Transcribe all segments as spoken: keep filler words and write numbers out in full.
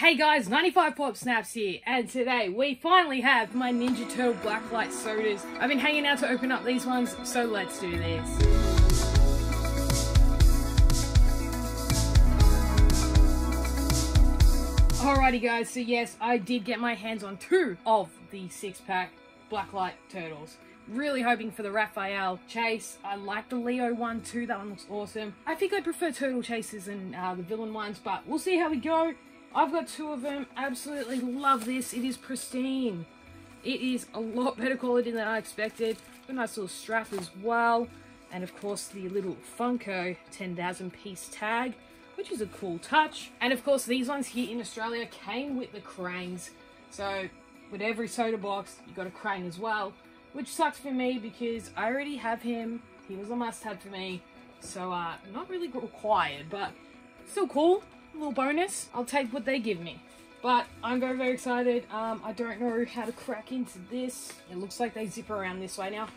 Hey guys, ninety-five Pop Snaps here, and today we finally have my Ninja Turtle Blacklight Sodas. I've been hanging out to open up these ones, so let's do this. Alrighty guys, so yes, I did get my hands on two of the six-pack Blacklight Turtles. Really hoping for the Raphael chase. I like the Leo one too, that one looks awesome. I think I prefer turtle chases than uh, the villain ones, but we'll see how we go. I've got two of them, absolutely love this. It is pristine. It is a lot better quality than I expected. A nice little strap as well. And of course the little Funko ten thousand piece tag, which is a cool touch. And of course these ones here in Australia came with the cranes. So with every soda box, you got a crane as well, which sucks for me because I already have him. He was a must have for me. So uh, not really required, but still cool, a little bonus. I'll take what they give me. But I'm very, very excited. Um, I don't know how to crack into this. It looks like they zip around this way now.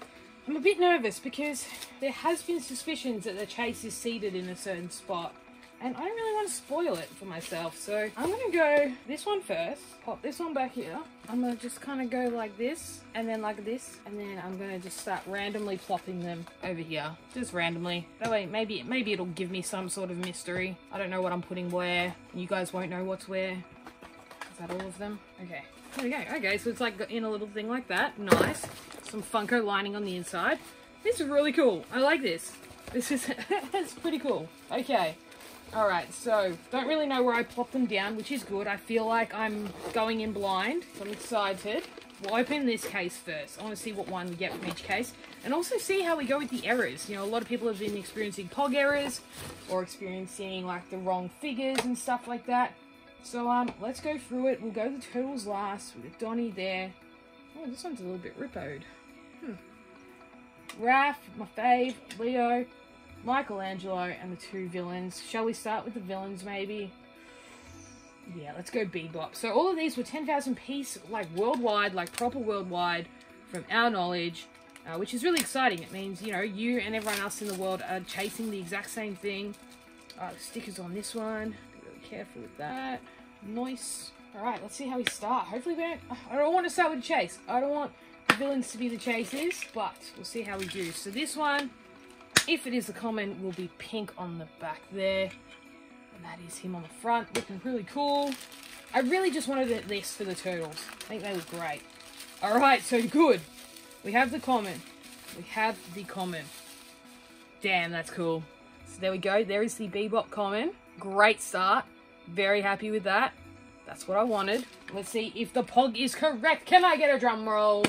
I'm a bit nervous because there has been suspicions that the chase is seated in a certain spot. And I don't really want to spoil it for myself, so I'm going to go this one first, pop this one back here. I'm going to just kind of go like this, and then like this, and then I'm going to just start randomly plopping them over here. Just randomly. That way, maybe, maybe it'll give me some sort of mystery. I don't know what I'm putting where. You guys won't know what's where. Is that all of them? Okay. There we go. Okay, so it's like in a little thing like that. Nice. Some Funko lining on the inside. This is really cool. I like this. This is that's pretty cool. Okay. Alright, so don't really know where I plopped them down, which is good. I feel like I'm going in blind, so I'm excited. We'll open this case first. I want to see what one we get from each case, and also see how we go with the errors. You know, a lot of people have been experiencing P O G errors, or experiencing, like, the wrong figures and stuff like that. So, um, let's go through it. We'll go to the Turtles last, with Donnie there. Oh, this one's a little bit rippoed. Hmm. Raph, my fave, Leo, Michelangelo, and the two villains. Shall we start with the villains, maybe? Yeah, let's go Bebop. So all of these were ten thousand piece, like, worldwide, like, proper worldwide, from our knowledge, uh, which is really exciting. It means, you know, you and everyone else in the world are chasing the exact same thing. Uh, stickers on this one. Be really careful with that. Nice. Alright, let's see how we start. Hopefully we don't... I don't want to start with a chase. I don't want the villains to be the chasers, but we'll see how we do. So this one, if it is a common, will be pink on the back there, and that is him on the front, looking really cool. I really just wanted this for the turtles. I think they look great. All right, so good. We have the common. We have the common. Damn, that's cool. So there we go. There is the Bebop common. Great start. Very happy with that. That's what I wanted. Let's see if the P O G is correct. Can I get a drum roll?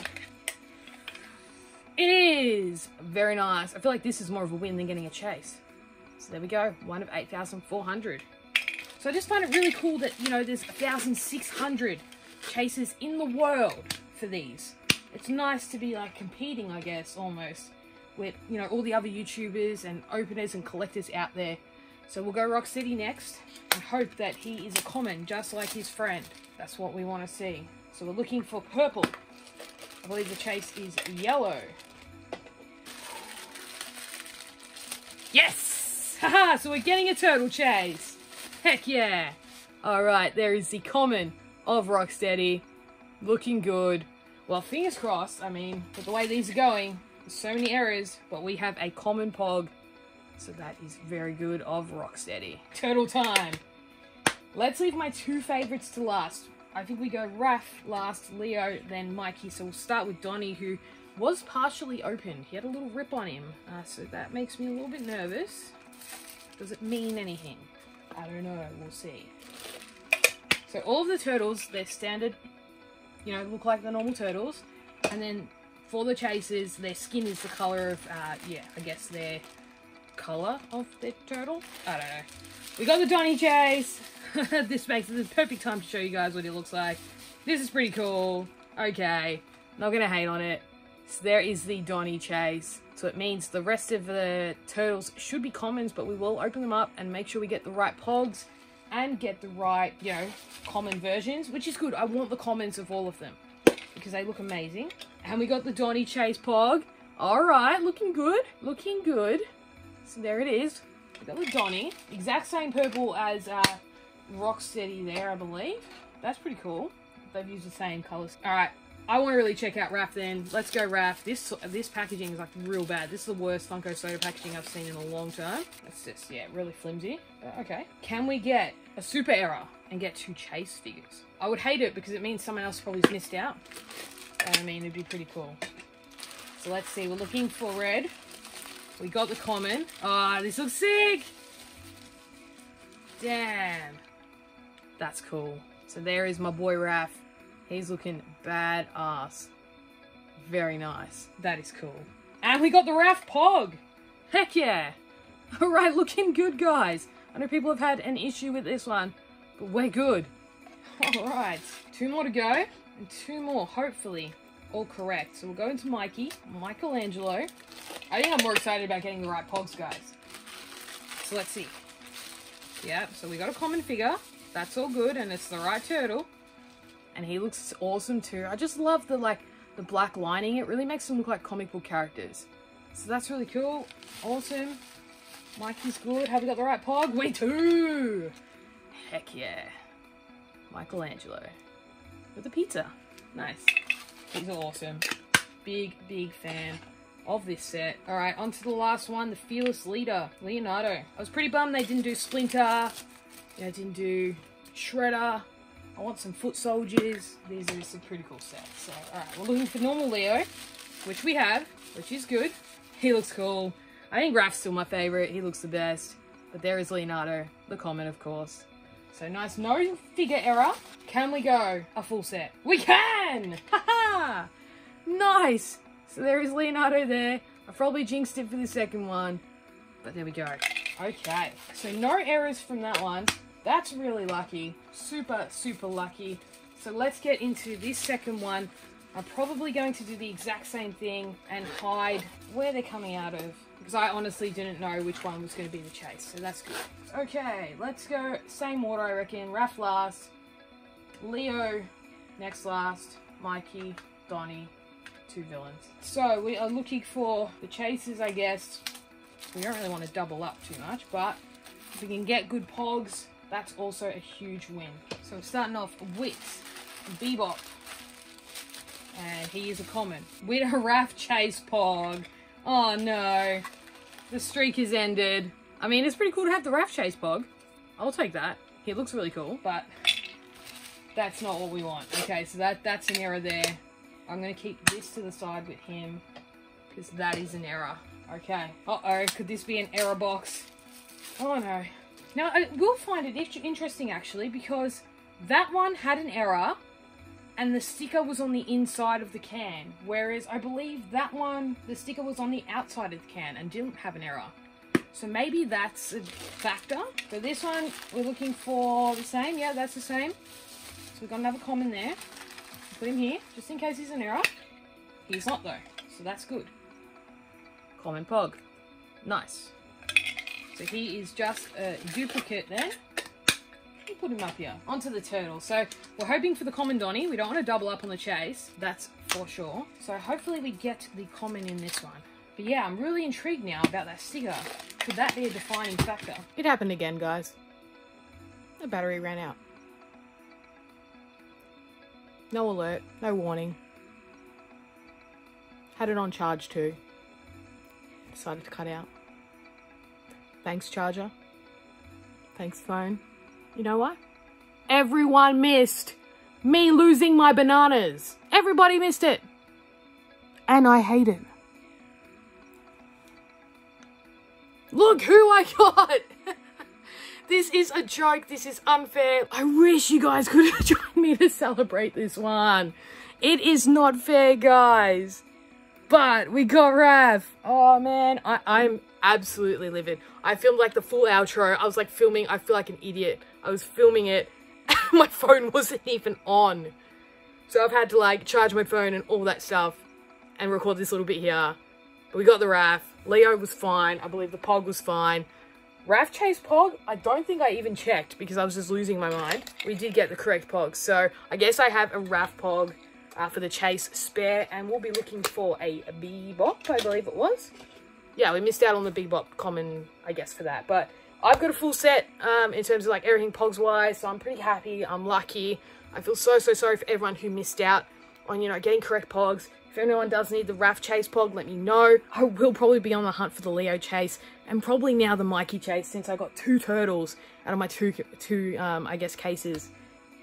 It is! Very nice. I feel like this is more of a win than getting a chase. So there we go. One of eight thousand four hundred. So I just find it really cool that, you know, there's one thousand six hundred chases in the world for these. It's nice to be, like, competing, I guess, almost, with, you know, all the other YouTubers and openers and collectors out there. So we'll go Rocksteady next and hope that he is a common, just like his friend. That's what we want to see. So we're looking for purple. I believe the chase is yellow. Yes! Haha, so we're getting a turtle chase. Heck yeah. Alright, there is the common of Rocksteady. Looking good. Well, fingers crossed. I mean, with the way these are going, there's so many errors, but we have a common P O G. So that is very good of Rocksteady. Turtle time. Let's leave my two favourites to last. I think we go Raph last, Leo, then Mikey. So we'll start with Donnie, who was partially opened. He had a little rip on him. Uh, so that makes me a little bit nervous. Does it mean anything? I don't know. We'll see. So all of the turtles, they're standard, you know, look like the normal turtles. And then for the chasers, their skin is the color of, uh, yeah, I guess their color of their turtle. I don't know. We got the Donnie chase. This makes it the perfect time to show you guys what it looks like. This is pretty cool. Okay, not gonna hate on it. So there is the Donnie chase. So it means the rest of the turtles should be commons, but we will open them up and make sure we get the right P O Gs and get the right, you know, common versions, which is good. I want the commons of all of them because they look amazing. And we got the Donnie chase P O G. All right, looking good, looking good. So there it is. We got the Donnie, exact same purple as uh Rocksteady there, I believe. That's pretty cool. They've used the same colors. All right, I want to really check out Raph then. Let's go Raph. This this packaging is like real bad. This is the worst Funko soda packaging I've seen in a long time. It's just, yeah, really flimsy. Okay. Can we get a super error and get two Chase figures? I would hate it because it means someone else probably's missed out. I mean, it'd be pretty cool. So let's see. We're looking for red. We got the common. Ah, oh, this looks sick. Damn. That's cool. So there is my boy Raph. He's looking badass. Very nice. That is cool. And we got the Raph Pog. Heck yeah. All right, looking good, guys. I know people have had an issue with this one, but we're good. All right. Two more to go. And two more, hopefully, all correct. So we'll go into Mikey, Michelangelo. I think I'm more excited about getting the right Pogs, guys. So let's see. Yep, so we got a common figure. That's all good, and it's the right turtle. And he looks awesome too. I just love the, like, the black lining. It really makes them look like comic book characters. So that's really cool. Awesome. Mikey's good. Have we got the right Pog? We do! Heck yeah. Michelangelo. With a pizza. Nice. These are awesome. Big, big fan of this set. All right, on to the last one, the Fearless Leader, Leonardo. I was pretty bummed they didn't do Splinter. They didn't do Shredder. I want some foot soldiers. These are some pretty cool sets. So, all right, we're looking for normal Leo, which we have, which is good. He looks cool. I think Raph's still my favorite. He looks the best. But there is Leonardo, the common, of course. So nice, no figure error. Can we go a full set? We can! Haha! Nice! So there is Leonardo there. I probably jinxed it for the second one, but there we go. Okay, so no errors from that one. That's really lucky. Super, super lucky. So let's get into this second one. I'm probably going to do the exact same thing and hide where they're coming out of, because I honestly didn't know which one was going to be the Chase, so that's good. Okay, let's go same order, I reckon. Raph last, Leo next last, Mikey, Donnie, two villains. So we are looking for the Chases, I guess. We don't really want to double up too much, but if we can get good Pogs, that's also a huge win. So we're starting off with Bebop. And he is a common. With a Raph Chase Pog. Oh no. The streak is ended. I mean, it's pretty cool to have the Raph Chase Pog. I'll take that. He looks really cool, but that's not what we want. Okay, so that, that's an error there. I'm going to keep this to the side with him, because that is an error. Okay. Uh-oh, could this be an error box? Oh no. Now, I will find it interesting, actually, because that one had an error, and the sticker was on the inside of the can, whereas I believe that one, the sticker was on the outside of the can and didn't have an error. So maybe that's a factor. So this one, we're looking for the same. Yeah, that's the same. So we've got another common there. Put him here, just in case he's an error. He's not, though, so that's good. Common Pog. Nice. So he is just a duplicate there. Put him up here onto the turtle. So we're hoping for the common Donnie. We don't want to double up on the Chase, that's for sure. So hopefully we get the common in this one. But yeah, I'm really intrigued now about that sticker. Could that be a defining factor? It happened again, guys. The battery ran out. No alert, no warning. Had it on charge too. Decided to cut out. Thanks, charger. Thanks, phone. You know what? Everyone missed me losing my bananas. Everybody missed it. And I hate it. Look who I got. This is a joke. This is unfair. I wish you guys could have joined me to celebrate this one. It is not fair, guys. But we got Raph. Oh, man. I, I'm absolutely livid. I filmed like the full outro. I was like filming. I feel like an idiot. I was filming it and my phone wasn't even on. So I've had to like charge my phone and all that stuff and record this little bit here. But we got the Raph. Leo was fine. I believe the Pog was fine. Raph Chase Pog, I don't think I even checked because I was just losing my mind. We did get the correct Pog. So I guess I have a Raph Pog uh, for the Chase spare, and we'll be looking for a Bebop, I believe it was. Yeah, we missed out on the Bebop common, I guess, for that. But I've got a full set um, in terms of like everything Pogs wise, so I'm pretty happy. I'm lucky. I feel so, so sorry for everyone who missed out on, you know, getting correct Pogs. If anyone does need the Raph Chase Pog, let me know. I will probably be on the hunt for the Leo Chase and probably now the Mikey Chase, since I got two turtles out of my two, two um, I guess, cases.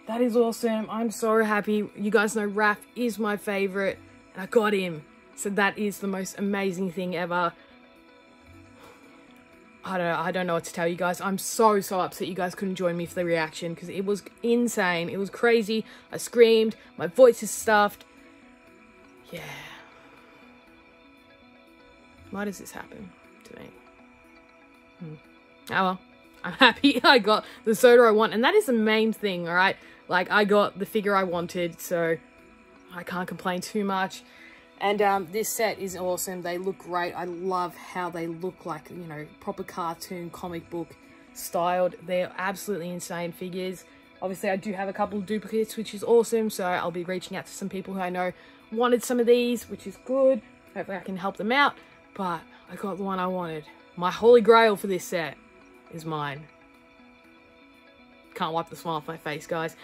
That is awesome. I'm so happy. You guys know Raph is my favorite and I got him. So that is the most amazing thing ever. I don't know, I don't know what to tell you guys. I'm so, so upset you guys couldn't join me for the reaction because it was insane. It was crazy. I screamed. My voice is stuffed. Yeah. Why does this happen to me? Hmm. Oh well. I'm happy I got the soda I want. And that is the main thing, alright? Like, I got the figure I wanted, so I can't complain too much. And um, this set is awesome. They look great. I love how they look like, you know, proper cartoon, comic book styled. They're absolutely insane figures. Obviously, I do have a couple of duplicates, which is awesome. So I'll be reaching out to some people who I know wanted some of these, which is good. Hopefully I can help them out, but I got the one I wanted. My holy grail for this set is mine. Can't wipe the smile off my face, guys.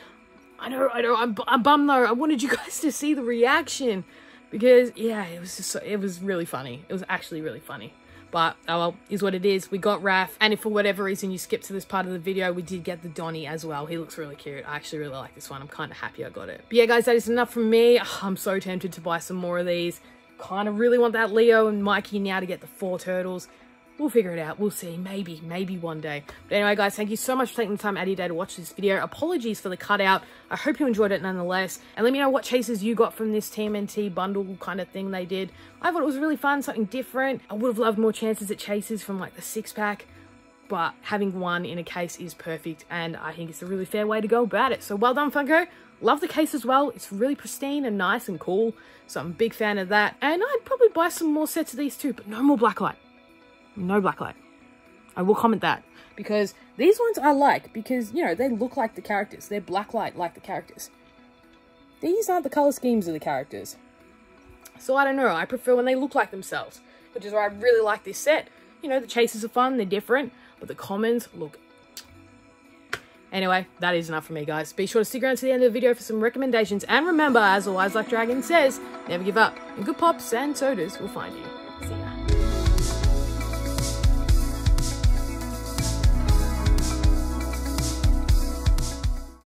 I know, I know, I'm, I'm bummed though. I wanted you guys to see the reaction because, yeah, it was just, so, it was really funny. It was actually really funny, but oh well, is what it is. We got Raph, and if for whatever reason you skipped to this part of the video, we did get the Donnie as well. He looks really cute. I actually really like this one. I'm kind of happy I got it. But yeah, guys, that is enough from me. Oh, I'm so tempted to buy some more of these. Kind of really want that Leo and Mikey now to get the four turtles. We'll figure it out. We'll see. Maybe, maybe one day. But anyway, guys, thank you so much for taking the time out of your day to watch this video. Apologies for the cutout. I hope you enjoyed it nonetheless. And let me know what chases you got from this T M N T bundle kind of thing they did. I thought it was really fun, something different. I would have loved more chances at chases from like the six pack, but having one in a case is perfect. And I think it's a really fair way to go about it. So well done, Funko. Love the case as well. It's really pristine and nice and cool. So I'm a big fan of that. And I'd probably buy some more sets of these too, but no more Blacklight. No Blacklight. I will comment that because these ones I like because, you know, they look like the characters. They're Blacklight like the characters. These aren't the color schemes of the characters. So I don't know. I prefer when they look like themselves, which is why I really like this set. You know, the chases are fun. They're different, but the commons look... Anyway, that is enough for me, guys. Be sure to stick around to the end of the video for some recommendations. And remember, as always, like Dragon says, never give up. And good pops and sodas will find you.